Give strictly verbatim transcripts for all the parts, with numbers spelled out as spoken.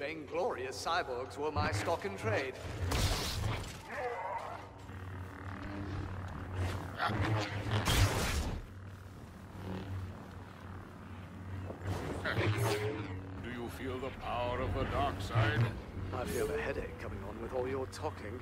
vainglorious cyborgs were my stock in trade. Do you feel the power of the dark side? I feel a headache coming on with all your talking.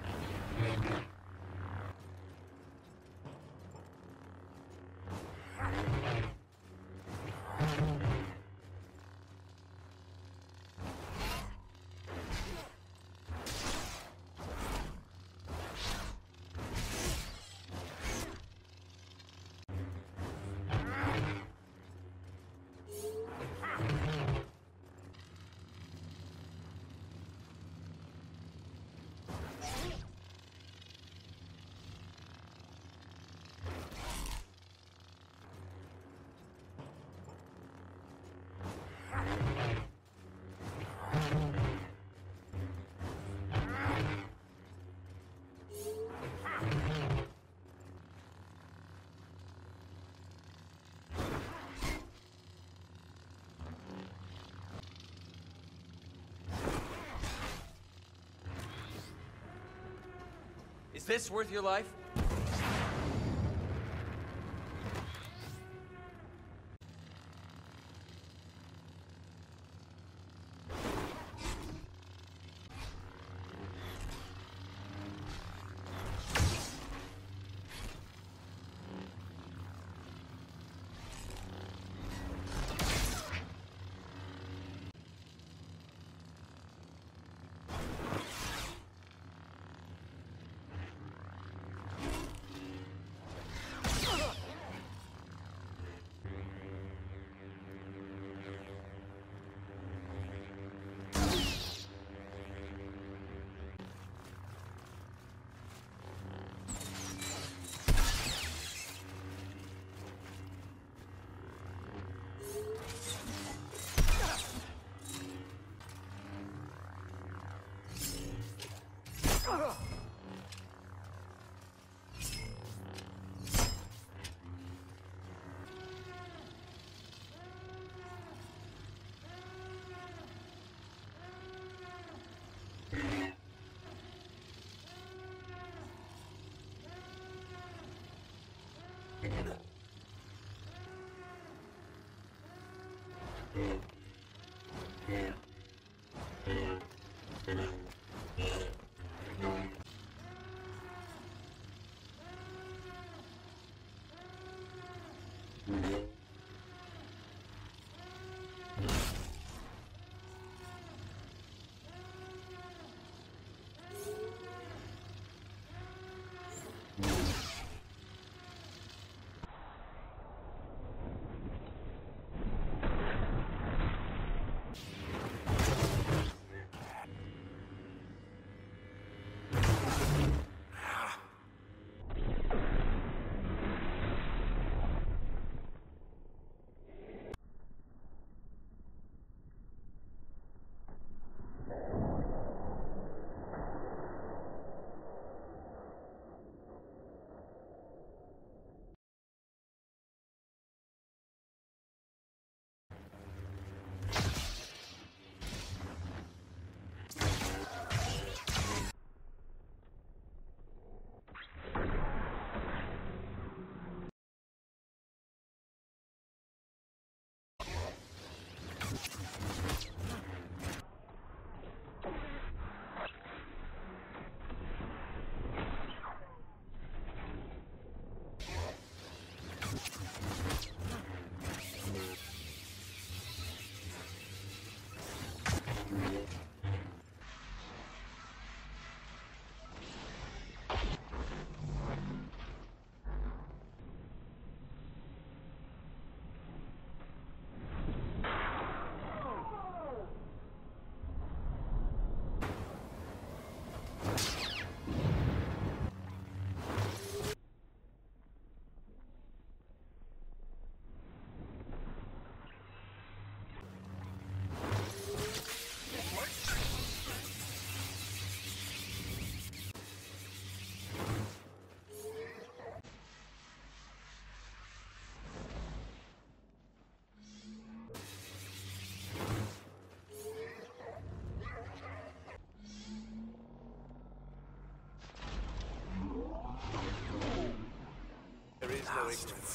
Is this worth your life?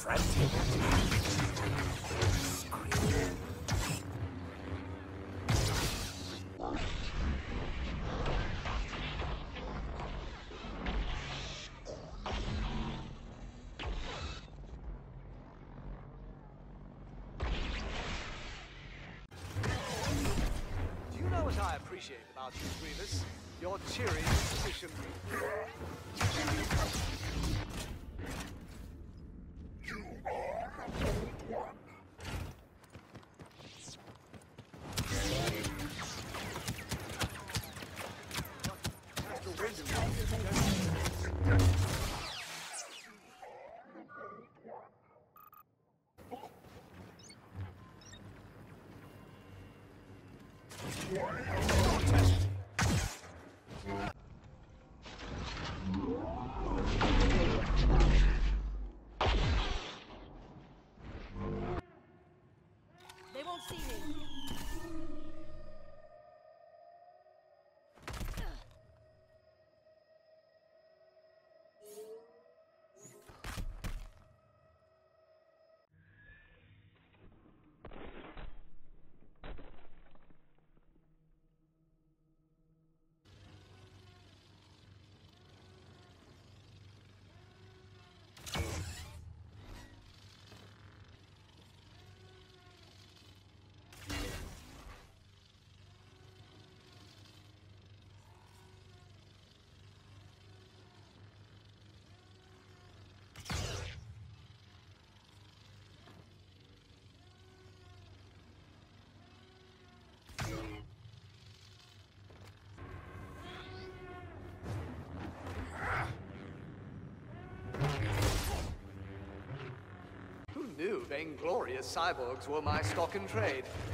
I appreciate about you, Grievous, your cheery position. You are the old one. Vainglorious cyborgs were my stock in trade.